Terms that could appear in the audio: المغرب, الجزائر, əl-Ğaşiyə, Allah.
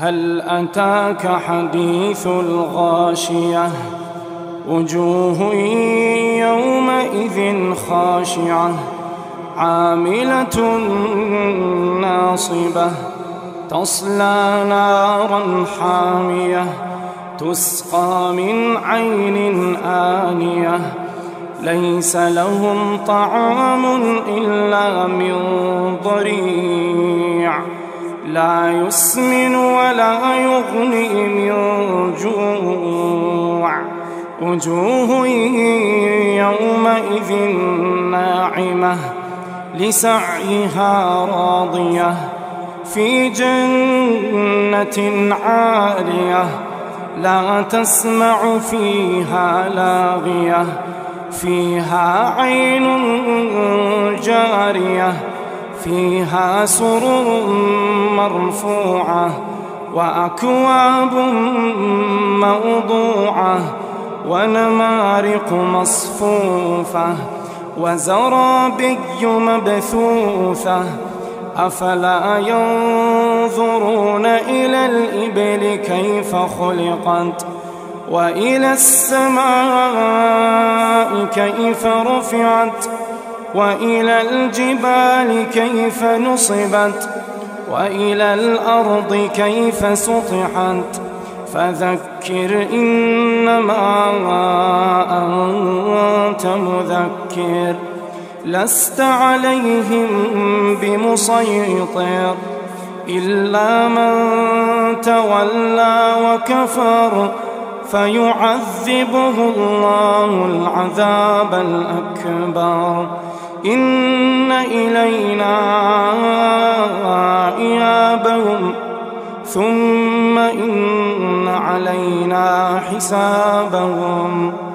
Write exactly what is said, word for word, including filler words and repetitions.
هل أتاك حديث الغاشية وجوه يومئذ خاشعة عاملة ناصبة تصلى نارا حامية تسقى من عين آنية ليس لهم طعام إلا من ضريع لا يسمن ولا يغني من جوع وجوه يومئذ ناعمة لسعيها راضية في جنة عالية لا تسمع فيها لاغية فيها عين جارية فيها سرر مرفوعة وأكواب موضوعة ونمارق مصفوفة وزرابي مبثوثة أفلا ينظرون إلى الإبل كيف خلقت وإلى السماء كيف رفعت وإلى الجبال كيف نصبت وإلى الأرض كيف سطحت فذكر إنما أنت مذكر لست عليهم بمسيطر إلا من تولى وكفر فيعذبه الله العذاب الأكبر إن إلينا إيابهم ثم إن علينا حسابهم.